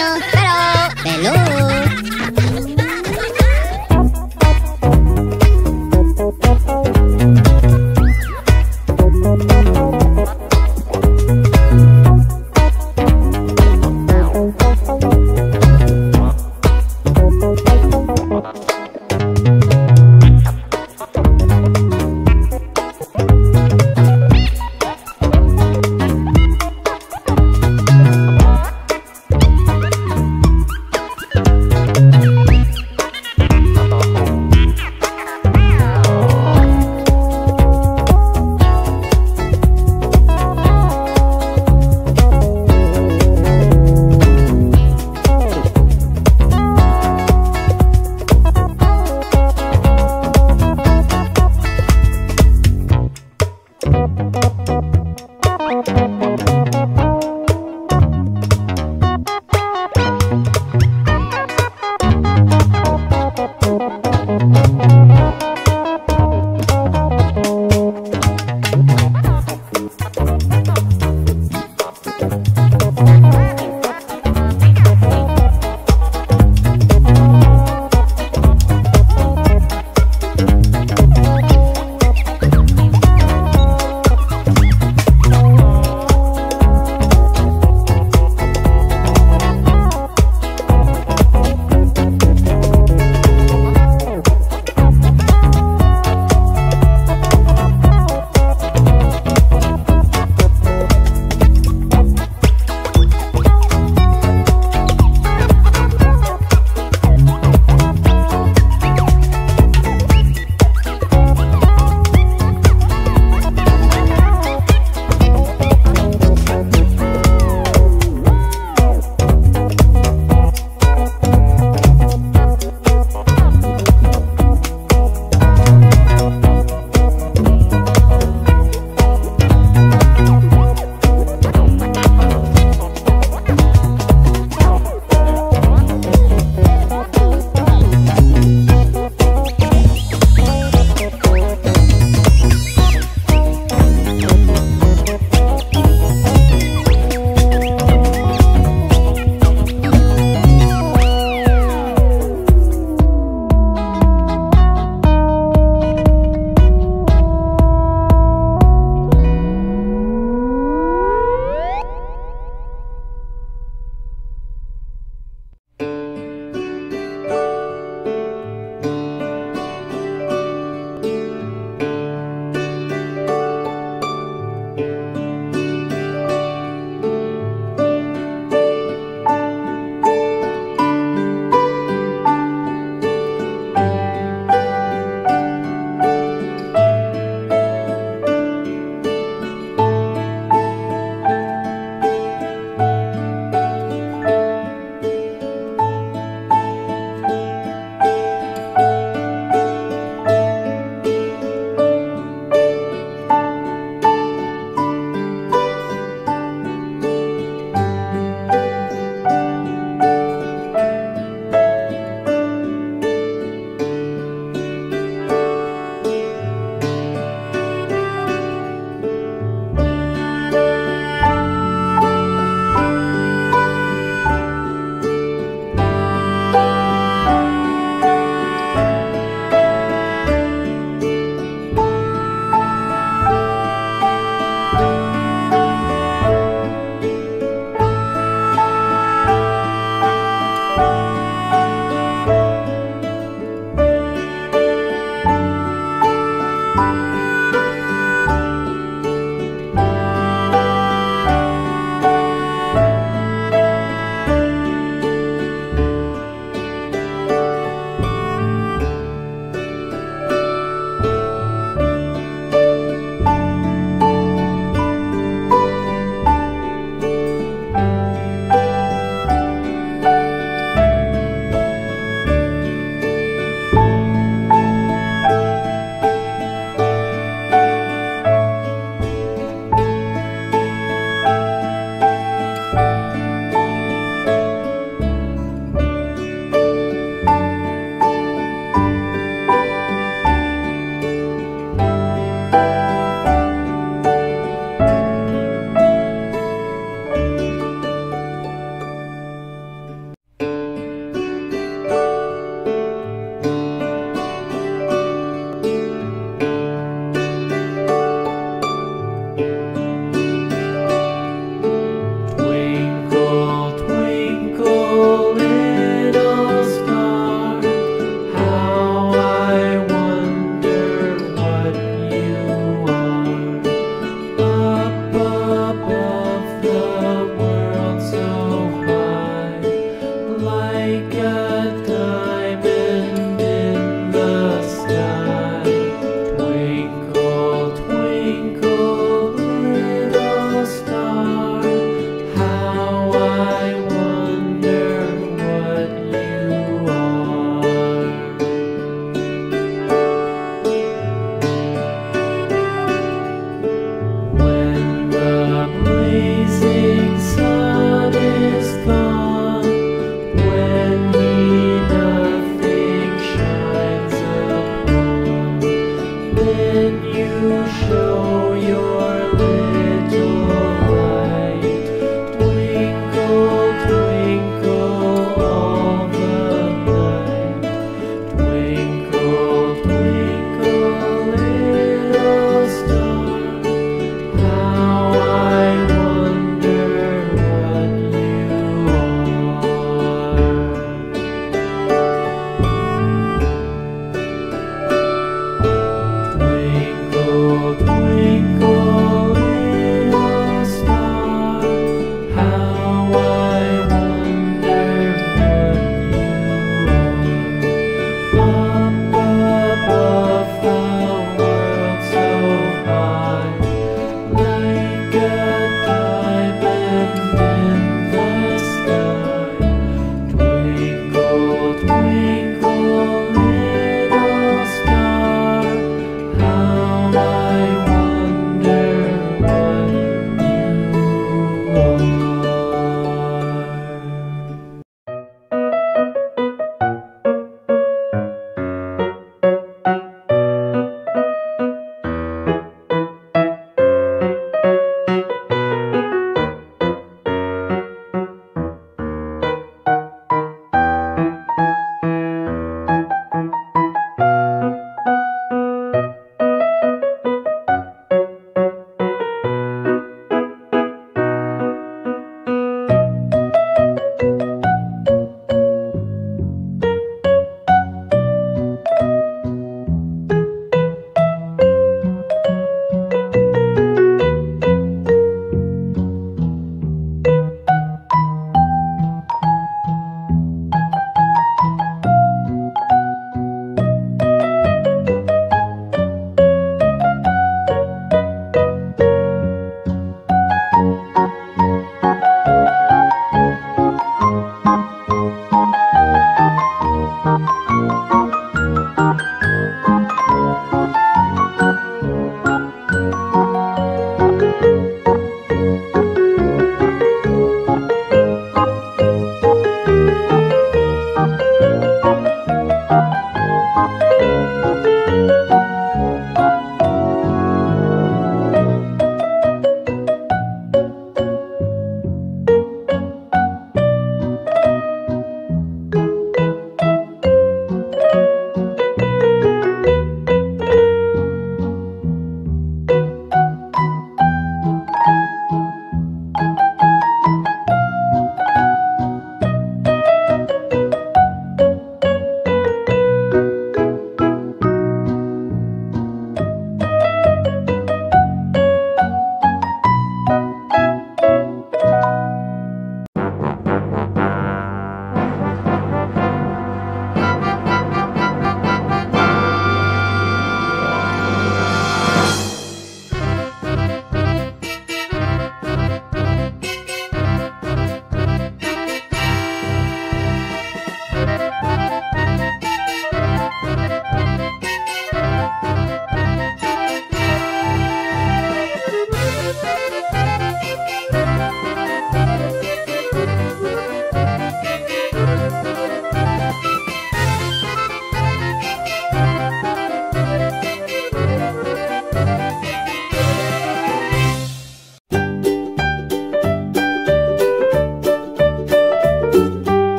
Bello, bello, bello.